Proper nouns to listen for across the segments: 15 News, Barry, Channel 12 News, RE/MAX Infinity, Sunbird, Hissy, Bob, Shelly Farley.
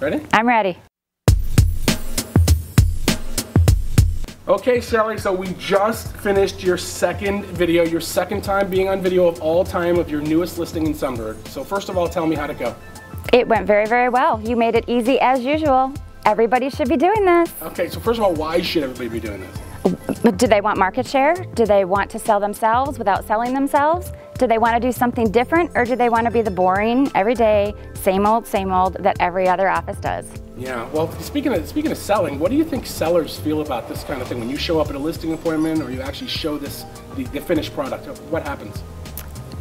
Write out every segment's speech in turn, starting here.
Ready? I'm ready. Okay, Shelly, so we just finished your second video, your second time being on video of all time of your newest listing in Sunbird. So first of all, tell me how'd it go. It went very, very well. You made it easy as usual. Everybody should be doing this. Okay, so first of all, why should everybody be doing this? Do they want market share? Do they want to sell themselves without selling themselves? Do they want to do something different, or do they want to be the boring, everyday, same old that every other office does? Yeah, well, speaking of selling, what do you think sellers feel about this kind of thing? When you show up at a listing appointment, or you actually show this, the finished product, what happens?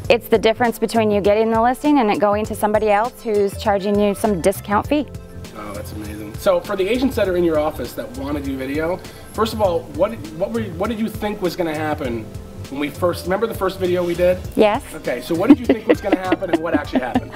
It's the difference between you getting the listing and it going to somebody else who's charging you some discount fee. Oh, that's amazing. So for the agents that are in your office that want to do video, first of all, what did you think was going to happen? When we first, remember the first video we did? Yes. Okay, so what did you think was going to happen and what actually happened?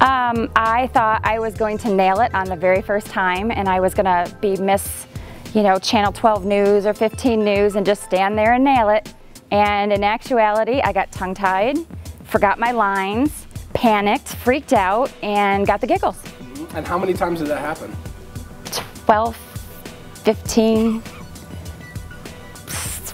I thought I was going to nail it on the very first time, and I was going to be Miss, you know, Channel 12 News or 15 News and just stand there and nail it. And in actuality, I got tongue-tied, forgot my lines, panicked, freaked out, and got the giggles. Mm-hmm. And how many times did that happen? 12, 15.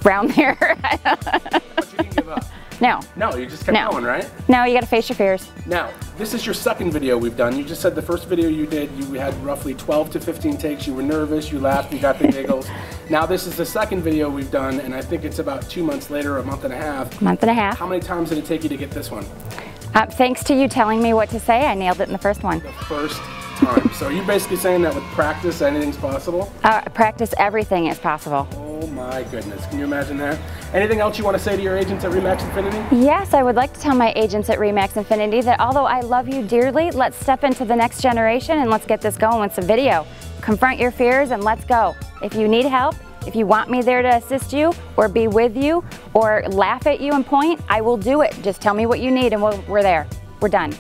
Around there. But you didn't give up. No. No, you just kept going, right? No, you got to face your fears. Now, this is your second video we've done. You just said the first video you did, you had roughly 12 to 15 takes. You were nervous, you laughed, you got the giggles. Now this is the second video we've done, and I think it's about 2 months later, a month and a half. Month and a half. How many times did it take you to get this one? Thanks to you telling me what to say, I nailed it in the first one. The first time. So you're basically saying that with practice, anything's possible? Practice, everything is possible. Oh my goodness, can you imagine that? Anything else you want to say to your agents at RE/MAX Infinity? Yes, I would like to tell my agents at RE/MAX Infinity that although I love you dearly, let's step into the next generation and let's get this going with some video. Confront your fears and let's go. If you need help, if you want me there to assist you or be with you or laugh at you and point, I will do it. Just tell me what you need and we're there. We're done.